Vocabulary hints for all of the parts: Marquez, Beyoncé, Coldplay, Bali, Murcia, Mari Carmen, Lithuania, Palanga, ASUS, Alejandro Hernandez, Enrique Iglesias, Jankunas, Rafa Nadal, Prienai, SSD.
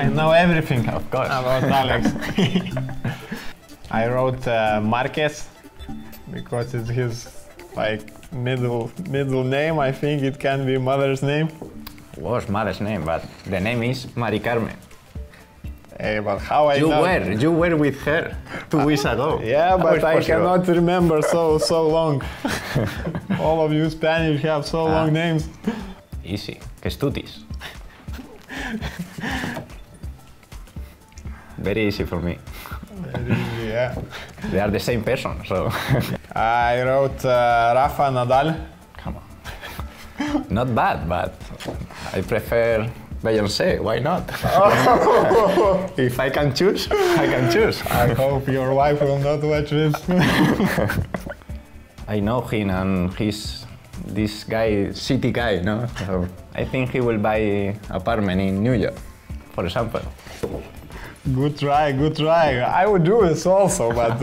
I know everything, of course, about Alex. I wrote Marquez because it's his like middle name. I think it can be mother's name. Was mother's name, but the name is Mari Carmen. Hey, but how you were with her 2 weeks ago. Yeah, but I cannot remember so long. All of you Spanish have so long names. Easy, que estutis. Very easy for me. Very easy, yeah. They are the same person, so. I wrote Rafa Nadal. Come on. Not bad, but I prefer Beyoncé. Why not? Oh. If I can choose, I can choose. I hope your wife will not watch this. I know him, and he's this guy, city guy, no? So I think he will buy an apartment in New York, for example. Good try, good try. I would do this also, but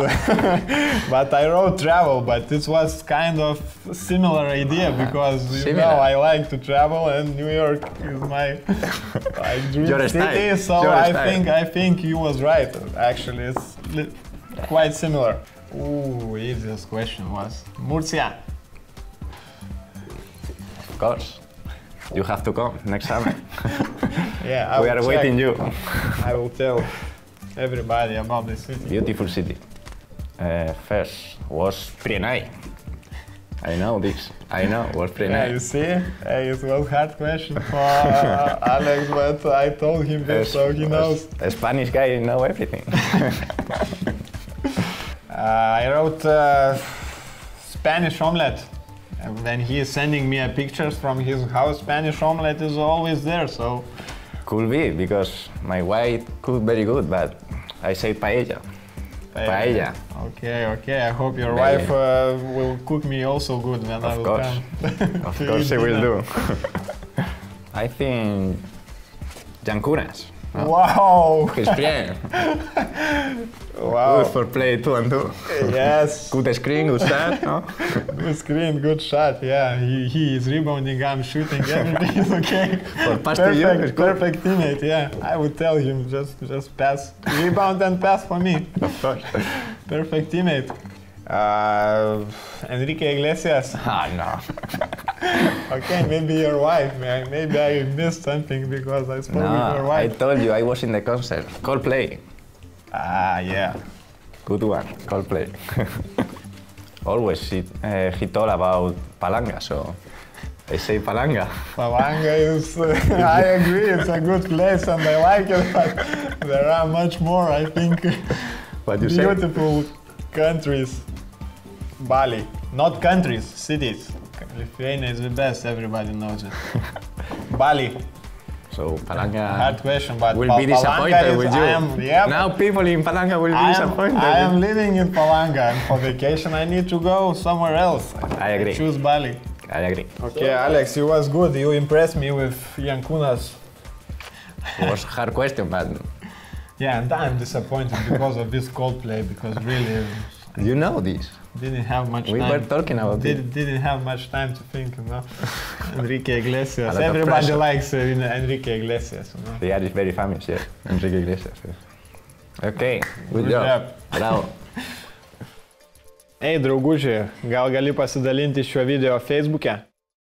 but I wrote travel, but this was kind of similar idea because you know I like to travel and New York is my dream city. So I think you was right. Actually, it's quite similar. Ooh, easiest question was Murcia. Of course. You have to come next summer. Yeah, we are waiting you. I will tell everybody about this city. Beautiful city. First was Prienai. I know this. I know was Prienai. Yeah, you see, it was a hard question for Alex, but I told him this, so he knows. A Spanish guy knows everything. I wrote Spanish omelette. When he is sending me pictures from his house, Spanish omelette is always there, so... Could be, because my wife cooked very good, but I say paella. Paella. Okay, okay, I hope your wife will cook me also good when I will come. Of course she will do. I think... Jankunas. No? Wow! His friend. Wow. Good for play 2 and 2. Yes. Good screen, good shot, no? Good screen, good shot, yeah. He is rebounding, I'm shooting, everything is okay. For pass to you, it's good. Perfect teammate, yeah. I would tell him, just pass. Rebound and pass for me. Of course. Perfect teammate. Enrique Iglesias. Ah, no. Okay, maybe your wife, man. Maybe I missed something because I spoke with your wife. I told you, I was in the concert. Coldplay. Ah, yeah. Good one, Coldplay. Always he told about Palanga, so I say Palanga. Palanga is, I agree, it's a good place and I like it, but there are much more, I think, beautiful countries. Bali, not countries, cities. Lithuania is the best, everybody knows it. Bali. So Palanga hard question, but will be disappointed with you. Now people in Palanga will be disappointed. I am living in Palanga and for vacation I need to go somewhere else. I agree. Choose Bali. I agree. Okay, Alex, you was good. You impressed me with Jankunas. It was a hard question, but... Yeah, and I'm disappointed because of this Coldplay, because really... You know this. Didn't have much time. We were talking about it. Didn't have much time to think, you know. Enrique Iglesias. Everybody likes Enrique Iglesias, you know. They are very famous, yeah. Enrique Iglesias. Yeah. Okay, good job. Bravo. Ei, draugužiai, gal gali pasidalinti šiuo video Facebook'e?